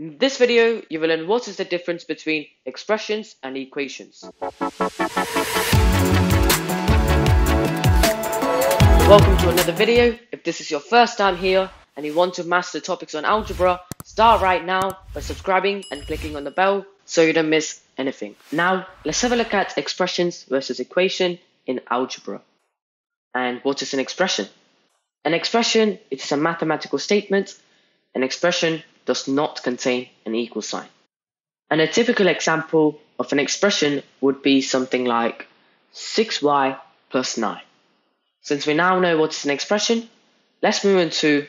In this video, you will learn what is the difference between expressions and equations. Welcome to another video. If this is your first time here and you want to master topics on algebra, start right now by subscribing and clicking on the bell so you don't miss anything. Now, let's have a look at expressions versus equation in algebra. And what is an expression? An expression is a mathematical statement. An expression does not contain an equal sign. And a typical example of an expression would be something like 6y plus 9. Since we now know what is an expression, let's move into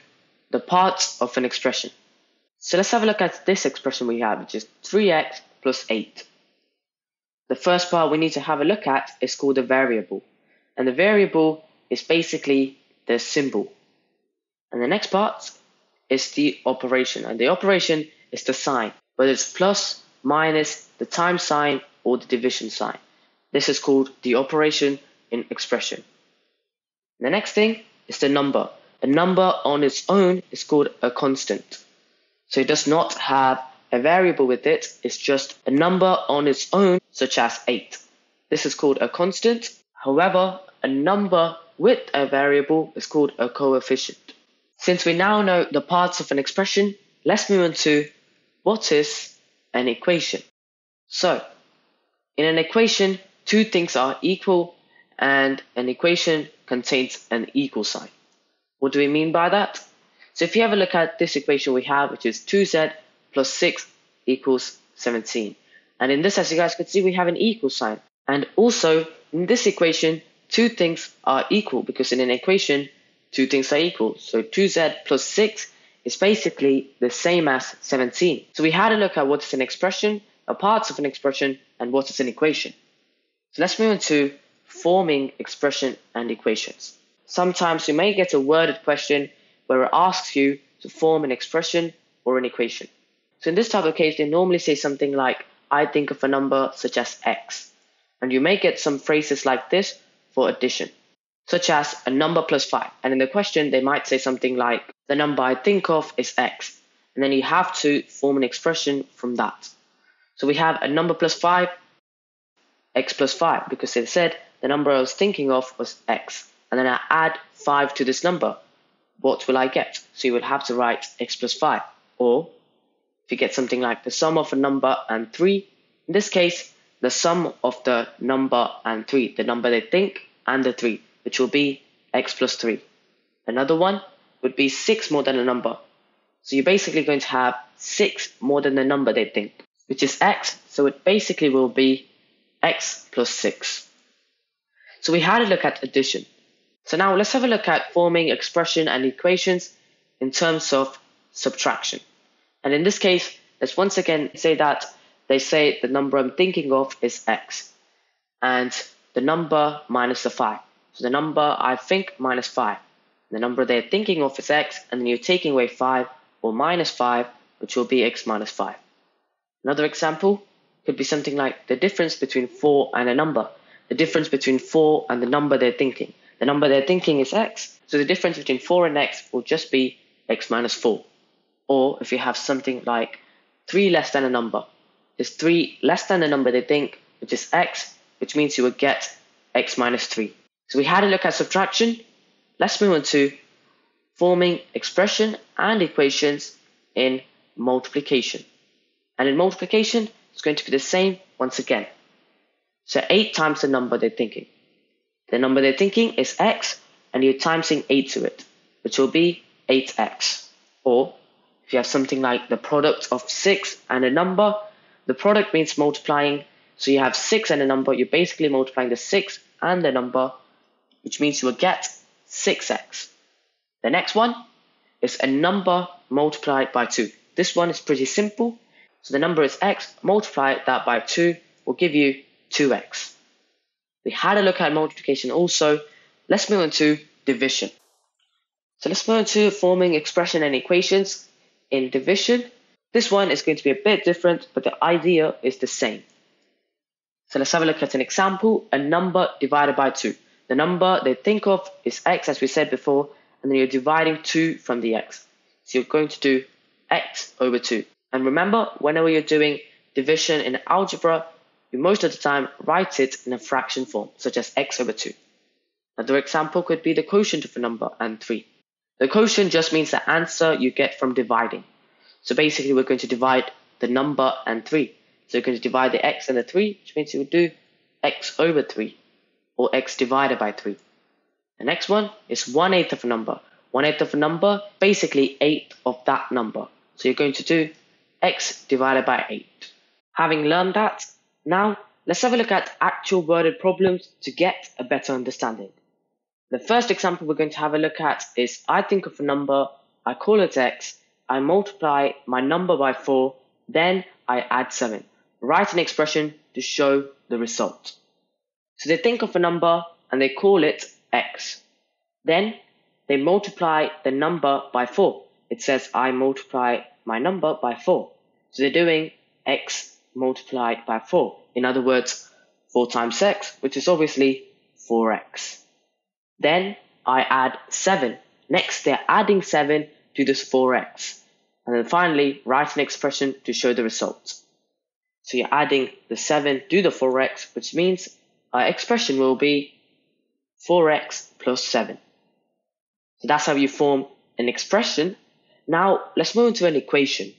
the parts of an expression. So let's have a look at this expression we have, which is 3x plus 8. The first part we need to have a look at is called a variable. And the variable is basically the symbol. And the next part is the operation, and the operation is the sign, whether it's plus, minus, the times sign, or the division sign. This is called the operation in expression. The next thing is the number. A number on its own is called a constant. So it does not have a variable with it, it's just a number on its own, such as 8. This is called a constant. However, a number with a variable is called a coefficient. Since we now know the parts of an expression, let's move on to what is an equation. So, in an equation, two things are equal, and an equation contains an equal sign. What do we mean by that? So if you have a look at this equation we have, which is 2z plus 6 equals 17. And in this, as you guys can see, we have an equal sign. And also, in this equation, two things are equal, because in an equation, two things are equal. So 2z plus 6 is basically the same as 17. So we had a look at what is an expression, the parts of an expression, and what is an equation. So let's move on to forming expression and equations. Sometimes you may get a worded question where it asks you to form an expression or an equation. So in this type of case, they normally say something like, I think of a number such as x. And you may get some phrases like this for addition, such as a number plus 5. And in the question, they might say something like, the number I think of is x. And then you have to form an expression from that. So we have a number plus 5, x plus 5, because they said the number I was thinking of was x. And then I add 5 to this number. What will I get? So you will have to write x plus 5. Or if you get something like the sum of a number and 3, in this case, the sum of the number and 3, the number they think and the 3, which will be x plus 3. Another one would be 6 more than a number. So you're basically going to have 6 more than the number they think, which is x. So it basically will be x plus 6. So we had a look at addition. So now let's have a look at forming expression and equations in terms of subtraction. And in this case, let's once again say that they say the number I'm thinking of is x. And the number minus the 5. So the number I think minus 5. The number they're thinking of is x, and then you're taking away 5 or minus 5, which will be x minus 5. Another example could be something like the difference between 4 and a number. The difference between 4 and the number they're thinking. The number they're thinking is x, so the difference between 4 and x will just be x minus 4. Or if you have something like 3 less than a number. It's 3 less than the number they think, which is x, which means you will get x minus 3. So we had a look at subtraction. Let's move on to forming expression and equations in multiplication. And in multiplication, it's going to be the same once again. So 8 times the number they're thinking. The number they're thinking is x, and you're timesing 8 to it, which will be 8x. Or if you have something like the product of 6 and a number, the product means multiplying. So you have 6 and a number, you're basically multiplying the 6 and the number, which means you will get 6x. The next one is a number multiplied by 2. This one is pretty simple. So the number is x, multiply that by 2 will give you 2x. We had a look at multiplication also. Let's move on to division. So let's move on to forming expression and equations in division. This one is going to be a bit different, but the idea is the same. So let's have a look at an example, a number divided by 2. The number they think of is x, as we said before, and then you're dividing 2 from the x. So you're going to do x over 2. And remember, whenever you're doing division in algebra, you most of the time write it in a fraction form, such as x over 2. Another example could be the quotient of a number and 3. The quotient just means the answer you get from dividing. So basically, we're going to divide the number and 3. So you're going to divide the x and the 3, which means you would do x over 3, or x divided by 3. The next one is 1/8 of a number. 1/8 of a number, basically 8 of that number. So you're going to do x divided by 8. Having learned that, now let's have a look at actual worded problems to get a better understanding. The first example we're going to have a look at is, I think of a number, I call it x, I multiply my number by 4, then I add 7. Write an expression to show the result. So they think of a number and they call it x. Then they multiply the number by 4. It says I multiply my number by 4. So they're doing x multiplied by 4. In other words, 4 times x, which is obviously 4x. Then I add 7. Next, they're adding 7 to this 4x. And then finally, write an expression to show the result. So you're adding the 7 to the 4x, which means our expression will be 4x plus 7. So that's how you form an expression. Now let's move into an equation.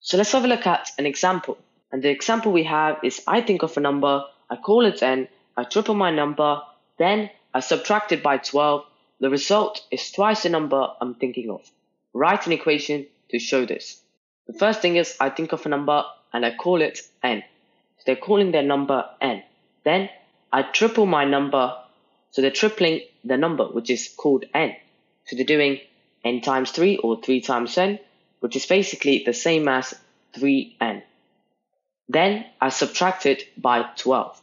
So let's have a look at an example. And the example we have is, I think of a number, I call it n, I triple my number, then I subtract it by 12. The result is twice the number I'm thinking of. Write an equation to show this. The first thing is, I think of a number and I call it n. So they're calling their number n. Then I triple my number. So they're tripling the number, which is called n. So they're doing n times 3 or 3 times n, which is basically the same as 3n. Then I subtract it by 12.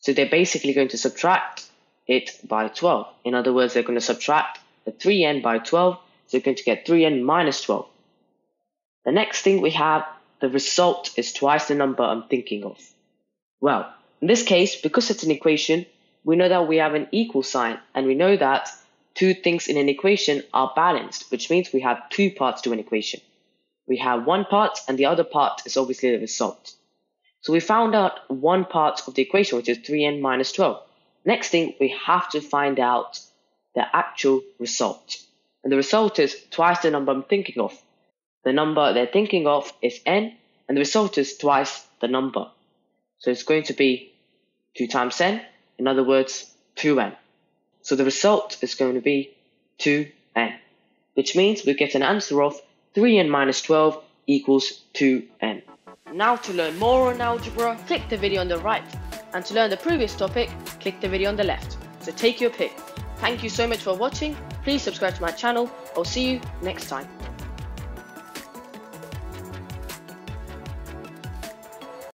So they're basically going to subtract it by 12. In other words, they're going to subtract the 3n by 12. So you're going to get 3n minus 12. The next thing we have, the result is twice the number I'm thinking of. Well, in this case, because it's an equation, we know that we have an equal sign, and we know that two things in an equation are balanced, which means we have two parts to an equation. We have one part, and the other part is obviously the result. So we found out one part of the equation, which is 3n minus 12. Next thing, we have to find out the actual result. And the result is twice the number I'm thinking of. The number they're thinking of is n, and the result is twice the number. So it's going to be 2 times n, in other words, 2n. So the result is going to be 2n, which means we get an answer of 3n minus 12 equals 2n. Now to learn more on algebra, click the video on the right, and to learn the previous topic, click the video on the left. So take your pick. Thank you so much for watching. Please subscribe to my channel. I'll see you next time.